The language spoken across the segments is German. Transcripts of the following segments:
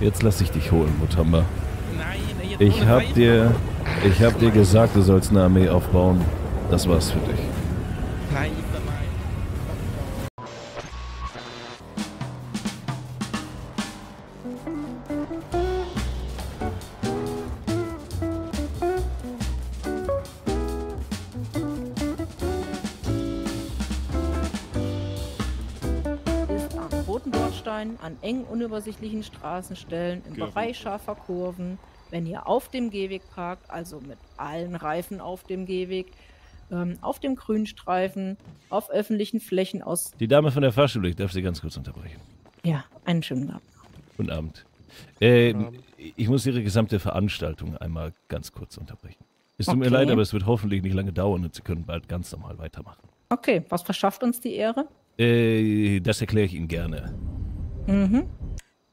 Jetzt lass ich dich holen, Mutamba. Ich hab dir gesagt, du sollst eine Armee aufbauen. Das war's für dich. Nein. An engen, unübersichtlichen Straßenstellen, im Bereich scharfer Kurven, wenn ihr auf dem Gehweg parkt, also mit allen Reifen auf dem Gehweg, auf dem Grünstreifen, auf öffentlichen Flächen aus... Die Dame von der Fahrschule, ich darf Sie ganz kurz unterbrechen. Ja, einen schönen Abend. Guten Abend. Ich muss Ihre gesamte Veranstaltung einmal ganz kurz unterbrechen. Es tut mir leid, aber es wird hoffentlich nicht lange dauern und Sie können bald ganz normal weitermachen. Okay, was verschafft uns die Ehre? Das erkläre ich Ihnen gerne. Mhm.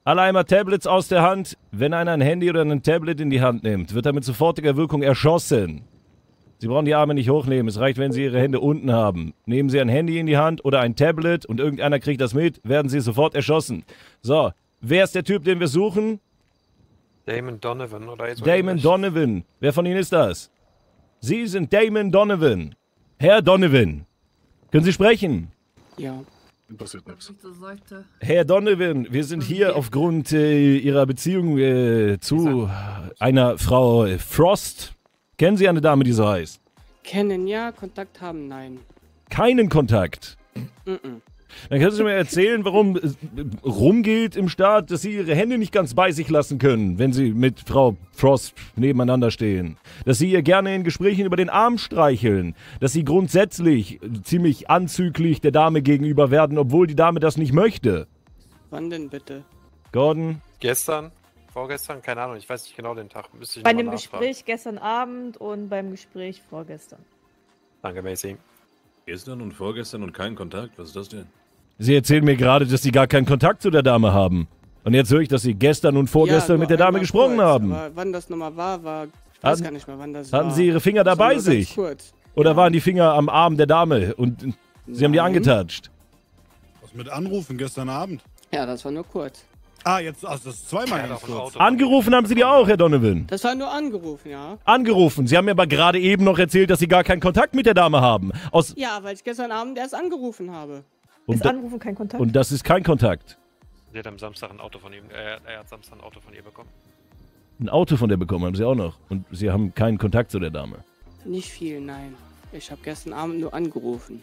Alle einmal Tablets aus der Hand. Wenn einer ein Handy oder ein Tablet in die Hand nimmt, wird er mit sofortiger Wirkung erschossen. Sie brauchen die Arme nicht hochnehmen. Es reicht, wenn Sie Ihre Hände unten haben. Nehmen Sie ein Handy in die Hand oder ein Tablet und irgendeiner kriegt das mit, werden Sie sofort erschossen. So, wer ist der Typ, den wir suchen? Damon Donovan oder jetzt? Damon Donovan. Wer von Ihnen ist das? Sie sind Damon Donovan. Herr Donovan. Können Sie sprechen? Ja. Passiert nichts. Herr Donovan, wir sind hier aufgrund Ihrer Beziehung zu einer Frau Frost. Kennen Sie eine Dame, die so heißt? Kennen, ja. Kontakt haben, nein. Keinen Kontakt? Mhm. Dann können Sie mir erzählen, warum rumgeht im Staat, dass Sie Ihre Hände nicht ganz bei sich lassen können, wenn Sie mit Frau Frost nebeneinander stehen. Dass Sie ihr gerne in Gesprächen über den Arm streicheln. Dass Sie grundsätzlich ziemlich anzüglich der Dame gegenüber werden, obwohl die Dame das nicht möchte. Wann denn bitte? Gordon? Gestern? Vorgestern? Keine Ahnung, ich weiß nicht genau den Tag. Müsste ich bei dem Gespräch gestern Abend und beim Gespräch vorgestern. Danke, Macy. Gestern und vorgestern und keinen Kontakt? Was ist das denn? Sie erzählen mir gerade, dass Sie gar keinen Kontakt zu der Dame haben. Und jetzt höre ich, dass Sie gestern und vorgestern mit der Dame gesprochen haben. Aber wann das nochmal war, ich weiß gar nicht mehr, wann das war. Hatten Sie Ihre Finger dabei sich? Kurz. Oder waren die Finger am Arm der Dame und Sie haben die angetatscht? Was mit Anrufen gestern Abend? Ja, das war nur kurz. Ah, jetzt, also das ist zweimal ja, kurz. Angerufen haben Sie die auch, Herr Donovan? Das war nur angerufen, ja. Angerufen. Sie haben mir aber gerade eben noch erzählt, dass Sie gar keinen Kontakt mit der Dame haben. Ja, weil ich gestern Abend erst angerufen habe. Ist Anrufen kein Kontakt? Und das ist kein Kontakt. Sie hat am Samstag ein Auto von ihm, er hat Samstag ein Auto von ihr bekommen. Ein Auto von der bekommen haben Sie auch noch. Und Sie haben keinen Kontakt zu der Dame? Nicht viel, nein. Ich habe gestern Abend nur angerufen.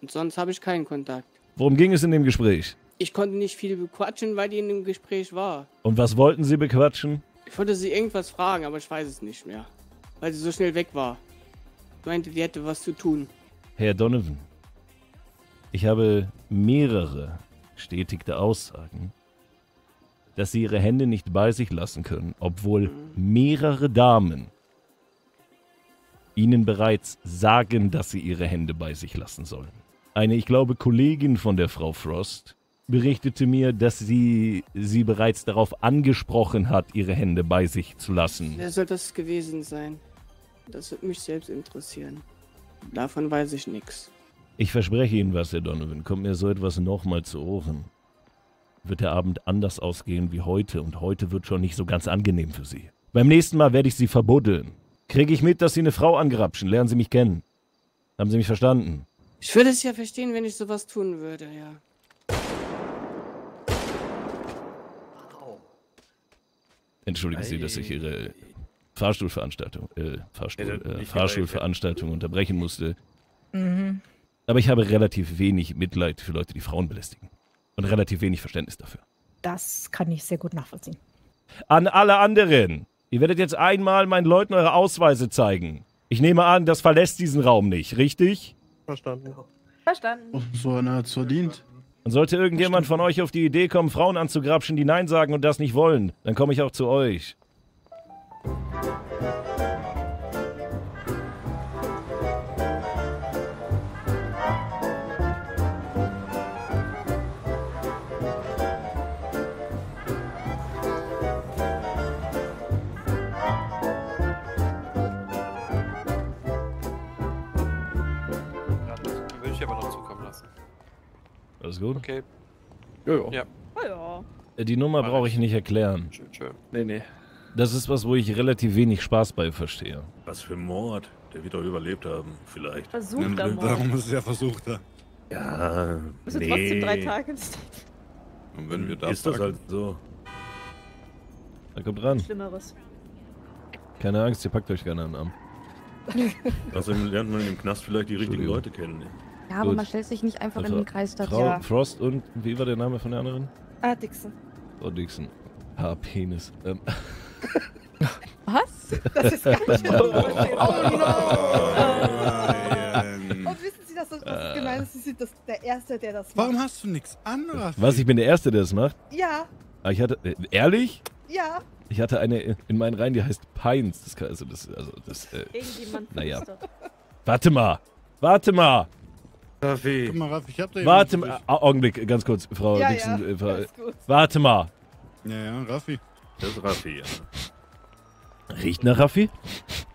Und sonst habe ich keinen Kontakt. Worum ging es in dem Gespräch? Ich konnte nicht viel bequatschen, weil die in dem Gespräch war. Und was wollten Sie bequatschen? Ich wollte sie irgendwas fragen, aber ich weiß es nicht mehr. Weil sie so schnell weg war. Ich meinte, sie hätte was zu tun. Herr Donovan, ich habe mehrere bestätigte Aussagen, dass Sie Ihre Hände nicht bei sich lassen können, obwohl mehrere Damen Ihnen bereits sagen, dass Sie Ihre Hände bei sich lassen sollen. Eine, ich glaube, Kollegin von der Frau Frost berichtete mir, dass sie bereits darauf angesprochen hat, ihre Hände bei sich zu lassen. Wer soll das gewesen sein? Das wird mich selbst interessieren. Davon weiß ich nichts. Ich verspreche Ihnen was, Herr Donovan. Kommt mir so etwas nochmal zu Ohren, wird der Abend anders ausgehen wie heute. Und heute wird schon nicht so ganz angenehm für Sie. Beim nächsten Mal werde ich Sie verbuddeln. Kriege ich mit, dass Sie eine Frau angrapschen? Lernen Sie mich kennen. Haben Sie mich verstanden? Ich würde es ja verstehen, wenn ich sowas tun würde, ja. Entschuldigen Sie, dass ich Ihre Fahrstuhlveranstaltung, Fahrschulveranstaltung unterbrechen musste. Mhm. Aber ich habe relativ wenig Mitleid für Leute, die Frauen belästigen. Und relativ wenig Verständnis dafür. Das kann ich sehr gut nachvollziehen. An alle anderen. Ihr werdet jetzt einmal meinen Leuten eure Ausweise zeigen. Ich nehme an, das verlässt diesen Raum nicht, richtig? Verstanden. Verstanden. So einer hat es verdient. Und sollte irgendjemand von euch auf die Idee kommen, Frauen anzugrapschen, die Nein sagen und das nicht wollen, dann komme ich auch zu euch. Würde ich aber noch zukommen lassen. Alles gut? Okay. Ja. Die Nummer brauche ich nicht erklären. Schön, schön. Nee, nee. Das ist was, wo ich relativ wenig Spaß bei verstehe. Was für ein Mord. Der wird doch überlebt haben, vielleicht. Versuchter Mord. Darum ist es ja versuchter. Ja, müssen nee. Trotzdem 3 Tage ins Und wenn wir da Ist packen, das halt so. Da kommt ran. Schlimmeres. Keine Angst, ihr packt euch gerne an den Arm. Außerdem lernt man im Knast vielleicht die richtigen Leute kennen. Ja, aber man stellt sich nicht einfach in den Kreis dazu. Ja. Frost und, wie war der Name von der anderen? Ah, Dixon. Oh, Dixon. Ah, Penis. Was? Das ist gar nicht mehr. Oh no! Und wissen Sie, dass das gemeint ist? Sie sind das, der Erste, der das macht. Warum hast du nichts anderes? Was, ich bin der Erste, der das macht? Ja. Aber ich hatte, ehrlich? Ja. Ich hatte eine in meinen Reihen, die heißt Pines. Das, irgendjemand. Naja. Warte mal! Raffi. Guck mal, Raffi, ich hab da Warte mal. Augenblick, ganz kurz, Frau Dixon. Ja, warte mal. Ja, Raffi. Das ist Raffi, ja. Riecht nach Raffi?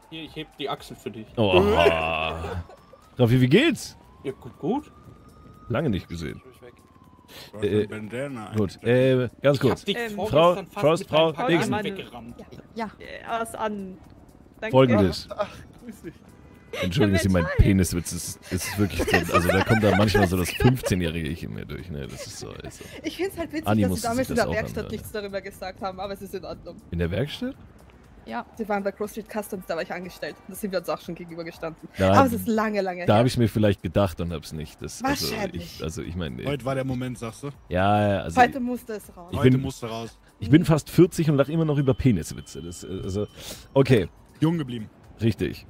Hier, ich heb die Achsel für dich. Oh. Raffi, wie geht's? Ja, gut. Lange nicht gesehen. Gut, ganz kurz. Frau Dixon. Ja. Folgendes. Ach, grüß dich. Entschuldigung, dass ich meinen Peniswitz ist wirklich so, also da kommt da manchmal so das 15-jährige Ich in mir durch, ne, das ist so. Also. Ich find's halt witzig, Animus, dass sie damals in der Werkstatt nichts darüber gesagt haben, aber es ist in Ordnung. In der Werkstatt? Ja, sie waren bei Cross-Street Customs, da war ich angestellt. Da sind wir uns auch schon gegenüber gestanden. Aber es ist lange, lange her. Da habe ich mir vielleicht gedacht und hab's nicht. Das, wahrscheinlich. Also ich meine, heute war der Moment, sagst du? Ja, also... Heute musste es raus. Heute musste raus. Ich bin fast 40 und lache immer noch über Peniswitze. Das, also, okay. Jung geblieben. Richtig.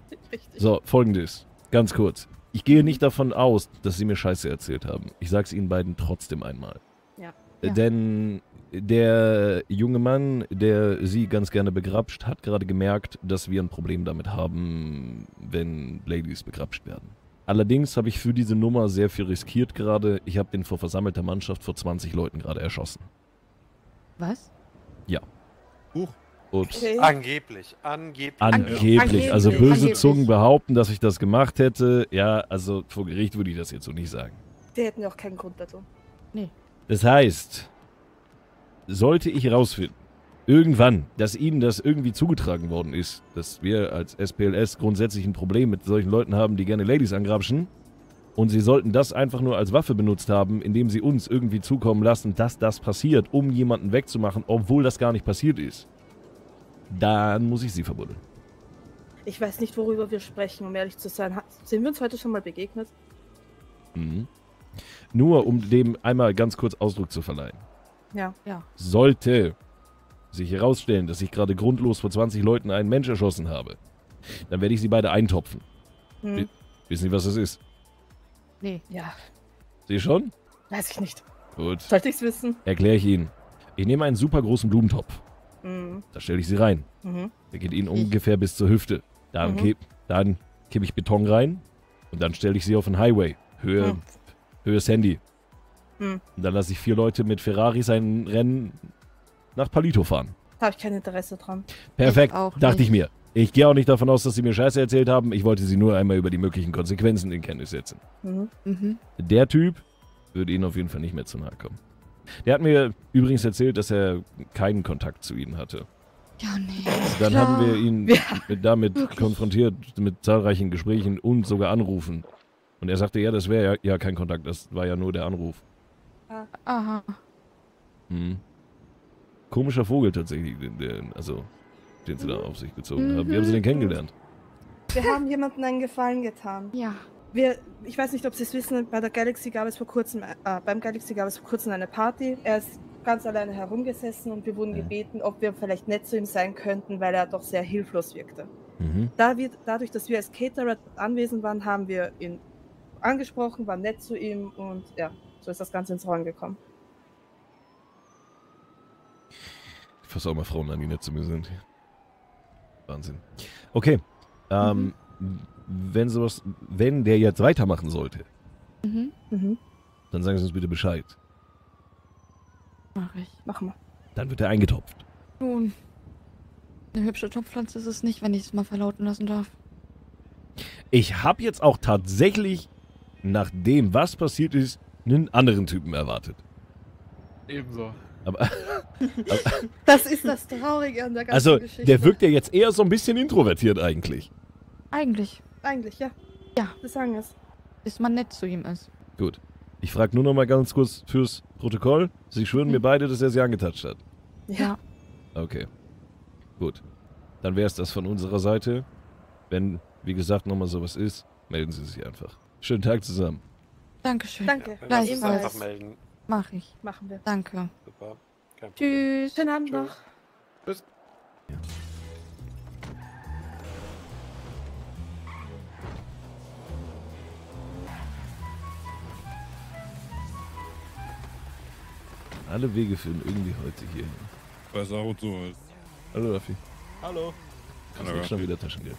So, folgendes. Ganz kurz. Ich gehe nicht davon aus, dass sie mir Scheiße erzählt haben. Ich sag's ihnen beiden trotzdem einmal. Ja. Denn der junge Mann, der sie ganz gerne begrapscht, hat gerade gemerkt, dass wir ein Problem damit haben, wenn Ladies begrapscht werden. Allerdings habe ich für diese Nummer sehr viel riskiert gerade. Ich habe den vor versammelter Mannschaft vor 20 Leuten gerade erschossen. Was? Ja. Huch. Ups. Okay. Angeblich. Also böse Zungen behaupten, dass ich das gemacht hätte. Ja, also vor Gericht würde ich das jetzt so nicht sagen. Die hätten ja auch keinen Grund dazu. Nee. Das heißt, sollte ich rausfinden, irgendwann, dass ihnen das irgendwie zugetragen worden ist, dass wir als SPLS grundsätzlich ein Problem mit solchen Leuten haben, die gerne Ladies angrapschen, und sie sollten das einfach nur als Waffe benutzt haben, indem sie uns irgendwie zukommen lassen, dass das passiert, um jemanden wegzumachen, obwohl das gar nicht passiert ist. Dann muss ich sie verbuddeln. Ich weiß nicht, worüber wir sprechen, um ehrlich zu sein. Sind wir uns heute schon mal begegnet? Mhm. Nur um dem einmal ganz kurz Ausdruck zu verleihen. Ja. Sollte sich herausstellen, dass ich gerade grundlos vor 20 Leuten einen Mensch erschossen habe, dann werde ich sie beide eintopfen. Mhm. Wissen Sie, was das ist? Nee. Ja. Sie schon? Weiß ich nicht. Gut. Sollte ich es wissen? Erkläre ich Ihnen. Ich nehme einen super großen Blumentopf. Da stelle ich sie rein. Der geht ihnen ungefähr bis zur Hüfte. Dann kippe ich Beton rein und dann stelle ich sie auf den Highway. Höhe Sandy. Und dann lasse ich 4 Leute mit Ferraris ein Rennen nach Palito fahren. Da habe ich kein Interesse dran. Perfekt, dachte ich mir. Ich gehe auch nicht davon aus, dass sie mir Scheiße erzählt haben. Ich wollte sie nur einmal über die möglichen Konsequenzen in Kenntnis setzen. Der Typ würde ihnen auf jeden Fall nicht mehr zu nahe kommen. Der hat mir übrigens erzählt, dass er keinen Kontakt zu ihnen hatte. Ja, nee. Dann haben wir ihn damit konfrontiert, mit zahlreichen Gesprächen und sogar Anrufen. Und er sagte, ja, das wäre ja kein Kontakt, das war ja nur der Anruf. Aha. Hm. Komischer Vogel tatsächlich, den sie da auf sich gezogen haben. Wie haben sie den kennengelernt? Wir haben jemandem einen Gefallen getan. Ja. Ich weiß nicht, ob Sie es wissen, beim Galaxy gab es vor kurzem eine Party. Er ist ganz alleine herumgesessen und wir wurden gebeten, ob wir vielleicht nett zu ihm sein könnten, weil er doch sehr hilflos wirkte. Dadurch, dass wir als Caterer anwesend waren, haben wir ihn angesprochen, waren nett zu ihm und ja, so ist das Ganze ins Rollen gekommen. Ich versau mal Frauen an, die nett zu mir sind. Wahnsinn. Okay. Wenn der jetzt weitermachen sollte, dann sagen Sie uns bitte Bescheid. Mach ich. Mach mal. Dann wird er eingetopft. Nun, eine hübsche Topfpflanze ist es nicht, wenn ich es mal verlauten lassen darf. Ich habe jetzt auch tatsächlich, nach dem, was passiert ist, einen anderen Typen erwartet. Ebenso. Aber, das ist das Traurige an der ganzen Geschichte. Also, der wirkt ja jetzt eher so ein bisschen introvertiert eigentlich. Eigentlich, ja. Ja. Wir sagen es. Bis man nett zu ihm ist. Gut. Ich frage nur noch mal ganz kurz fürs Protokoll. Sie schwören mir beide, dass er sie angetatscht hat? Ja. Okay. Gut. Dann wäre es das von unserer Seite. Wenn, wie gesagt, nochmal sowas ist, melden Sie sich einfach. Schönen Tag zusammen. Dankeschön. Danke. Ja, gleichfalls. Einfach melden. Mach ich. Machen wir. Danke. Super. Tschüss. Schönen Abend noch. Tschüss. Ja. Alle Wege führen irgendwie heute hierhin. Weiß auch, was so ist. Hallo, Raffi. Hallo. Hallo, Raffi. Schon wieder Taschengeld.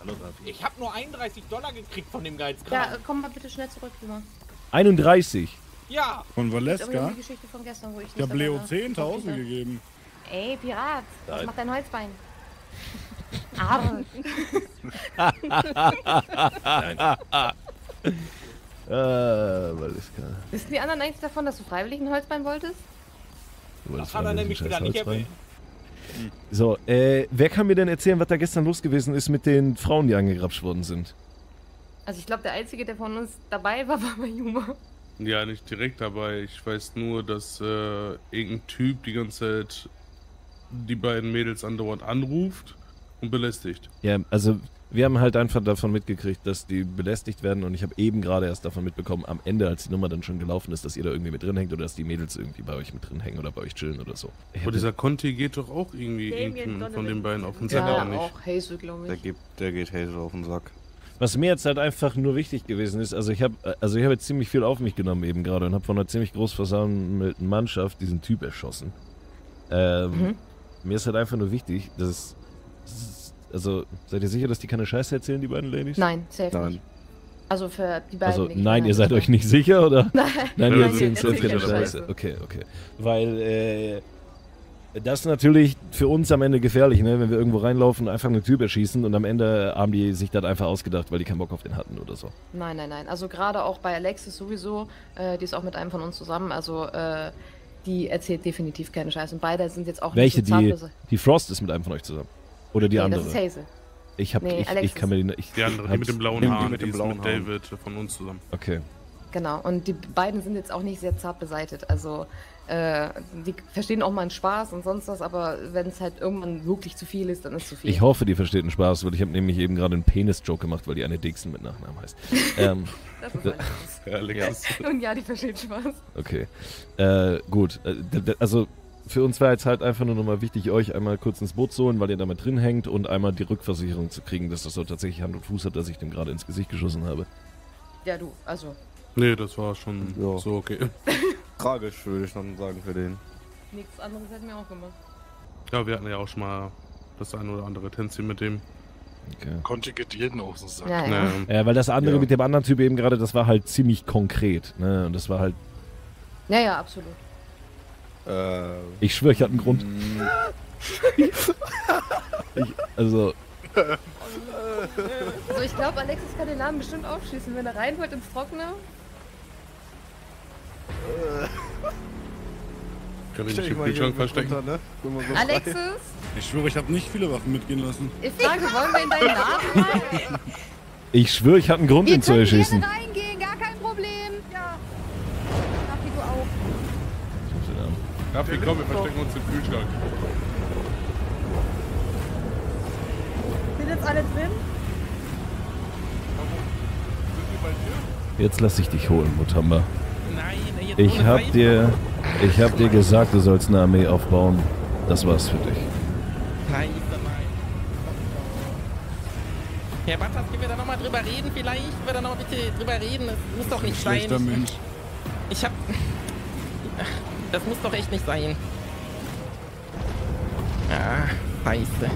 Hallo, Raffi. Ich hab nur $31 gekriegt von dem Geizkram. Ja, komm mal bitte schnell zurück, Junge. 31? Ja. Von Valeska? Die Geschichte von gestern, wo ich nicht hab Leo 10.000 gegeben. Ey, Pirat. Nein. Was macht dein Holzbein? Arsch. Valeska. Wissen die anderen eigentlich davon, dass du freiwillig ein Holzbein wolltest? Das hat er nämlich wieder nicht erwähnt. So, wer kann mir denn erzählen, was da gestern los gewesen ist mit den Frauen, die angegrapscht worden sind? Also ich glaube, der Einzige, der von uns dabei war, war Juma. Ja, nicht direkt dabei. Ich weiß nur, dass irgendein Typ die ganze Zeit die beiden Mädels andauernd anruft und belästigt. Ja, also wir haben halt einfach davon mitgekriegt, dass die belästigt werden und ich habe eben gerade erst davon mitbekommen, am Ende, als die Nummer dann schon gelaufen ist, dass ihr da irgendwie mit drin hängt oder dass die Mädels irgendwie bei euch mit drin hängen oder bei euch chillen oder so. Aber dieser Conti geht doch auch irgendwie von den beiden auf den Sack, oder nicht? Ja, auch Hazel, glaube ich. Der geht Hazel auf den Sack. Was mir jetzt halt einfach nur wichtig gewesen ist, also ich hab jetzt ziemlich viel auf mich genommen eben gerade und habe von einer ziemlich groß versammelten Mannschaft diesen Typ erschossen. Mir ist halt einfach nur wichtig, dass also seid ihr sicher, dass die keine Scheiße erzählen, die beiden Ladies? Nein, safe nicht. Also für die beiden nicht. Also nein, ihr seid euch nicht sicher, oder? Nein, ihr erzählt keine Scheiße. Okay. Weil das ist natürlich für uns am Ende gefährlich, ne? Wenn wir irgendwo reinlaufen, einfach eine Tür überschießen und am Ende haben die sich das einfach ausgedacht, weil die keinen Bock auf den hatten oder so. Nein. Also gerade auch bei Alexis sowieso, die ist auch mit einem von uns zusammen, also die erzählt definitiv keine Scheiße. Und beide sind jetzt auch nicht so zahnlose. Die Frost ist mit einem von euch zusammen. Oder die andere. Das ist Hazel. Ich kann mir die andere, die mit dem blauen Haar, die ist mit David von uns zusammen. Okay. Genau, und die beiden sind jetzt auch nicht sehr zart beseitigt. Also, die verstehen auch mal einen Spaß und sonst was, aber wenn es halt irgendwann wirklich zu viel ist, dann ist es zu viel. Ich hoffe, die versteht einen Spaß, weil ich habe nämlich eben gerade einen Penis-Joke gemacht, weil die eine Dixon mit Nachnamen heißt. Das ist mein Spaß. Ja. Und ja, die versteht Spaß. Okay. Gut. Also. Für uns wäre jetzt halt einfach nur nochmal wichtig, euch einmal kurz ins Boot zu holen, weil ihr da mit drin hängt und einmal die Rückversicherung zu kriegen, dass das so tatsächlich Hand und Fuß hat, dass ich dem gerade ins Gesicht geschossen habe. Ja, du, also. Nee, das war schon so okay. Tragisch, würde ich dann sagen, für den. Nichts anderes hätten wir auch gemacht. Ja, wir hatten ja auch schon mal das ein oder andere Tänzchen mit dem. Okay. Konnte geht jeden auch so sagen. Ja, weil das andere mit dem anderen Typ eben gerade, das war halt ziemlich konkret. Ne? Und das war halt. Ja, absolut. Ich schwöre, ich hatte einen Grund. Also ich glaube, Alexis kann den Namen bestimmt aufschließen, wenn er rein wollte ins Trockene. Kann ich nicht im Kühlschrank verstecken. Runter, ne? So Alexis? Frei. Ich schwöre, ich habe nicht viele Waffen mitgehen lassen. Ich frage, wollen wir in deinen Namen rein? Ich schwöre, ich hatte einen Grund, ihn zu erschießen. Wir können gerne reingehen, gar kein Problem. Ja. Raffi, du auch. Raffi, komm, wir verstecken uns im Kühlschrank. Sind jetzt alle drin? Jetzt lass ich dich holen, Mutamba. Nein, ich hab dir gesagt, du sollst eine Armee aufbauen. Das war's für dich. Nein, Herr Batas, können wir da nochmal drüber reden? Vielleicht können wir da nochmal bitte drüber reden. Das muss doch nicht sein. Das muss doch echt nicht sein. Ah, scheiße.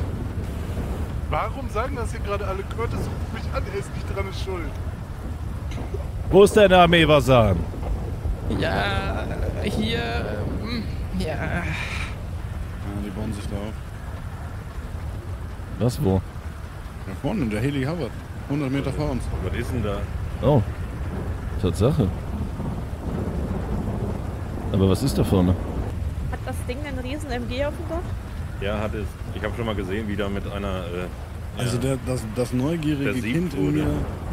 Warum sagen das hier gerade alle? Curtis ruft mich an, er ist nicht dran schuld. Wo ist deine Armee, Vasan? Ja, hier. Ja. Die bauen sich da auf. Was, wo? Da vorne, in der Haley Howard. 100 Meter vor uns. Was ist denn da? Oh, Tatsache. Aber was ist da vorne? Hat das Ding einen riesen MG auf dem Kopf? Ja, hat es. Ich habe schon mal gesehen, wie da mit einer... also der, das neugierige Kind in mir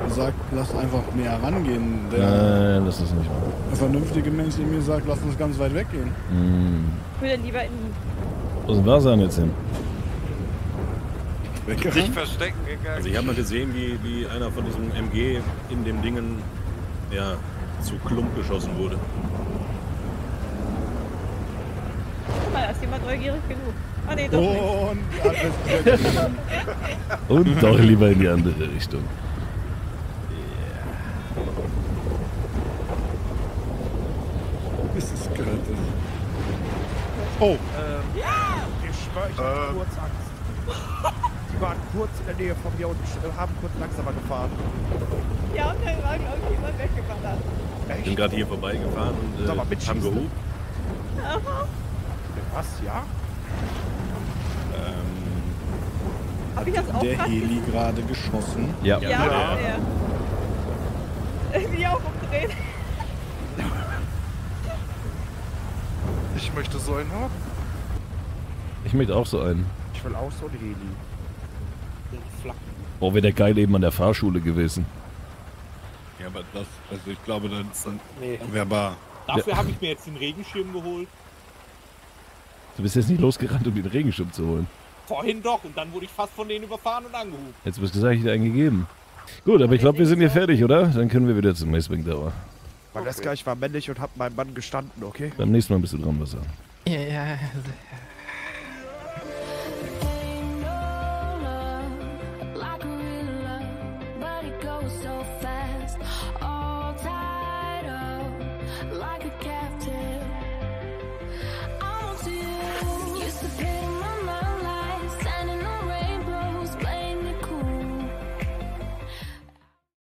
sagt, lass einfach näher rangehen. Nein, das ist nicht wahr. Der vernünftige Mensch in mir sagt, lass uns ganz weit weggehen. Mm. Ich will dann lieber in... Wo sind wir denn jetzt hin? Weggerannt? Sich verstecken gegangen. Also ich habe mal gesehen, wie einer von diesem MG in dem Dingen ja, zu Klump geschossen wurde. Guck mal, da ist jemand neugierig genug. Oh, nee, doch nicht. Und doch lieber in die andere Richtung. Yeah. Das ist gerade. Oh! Ich hatte kurz Angst. Die waren kurz in der Nähe von mir und haben kurz langsamer gefahren. Ja, und dann war, glaube ich, jemand weggefahren. Ich bin gerade hier vorbeigefahren und haben gehupt. Was? Ja? Hab ich das auch der Heli gerade geschossen? Ja. Ja, ja. Ich will auch umdrehen. Ich möchte so einen haben. Ich möchte auch so einen. Ich will auch so einen Heli. Boah, wäre der geil eben an der Fahrschule gewesen. Ja, aber das, also ich glaube, das wäre bar. Dafür habe ich mir jetzt den Regenschirm geholt. Du bist jetzt nicht losgerannt, um den Regenschirm zu holen. Vorhin doch, und dann wurde ich fast von denen überfahren und angehoben. Jetzt bist du gesagt, ich hätte einen gegeben. Gut, aber ich glaube, wir sind hier fertig, oder? Dann können wir wieder zum Macewing Tower. Valeska, ich war männlich und hab meinem Mann gestanden, okay? Beim nächsten Mal bist du dran, was sagen. Ja, ja, ja.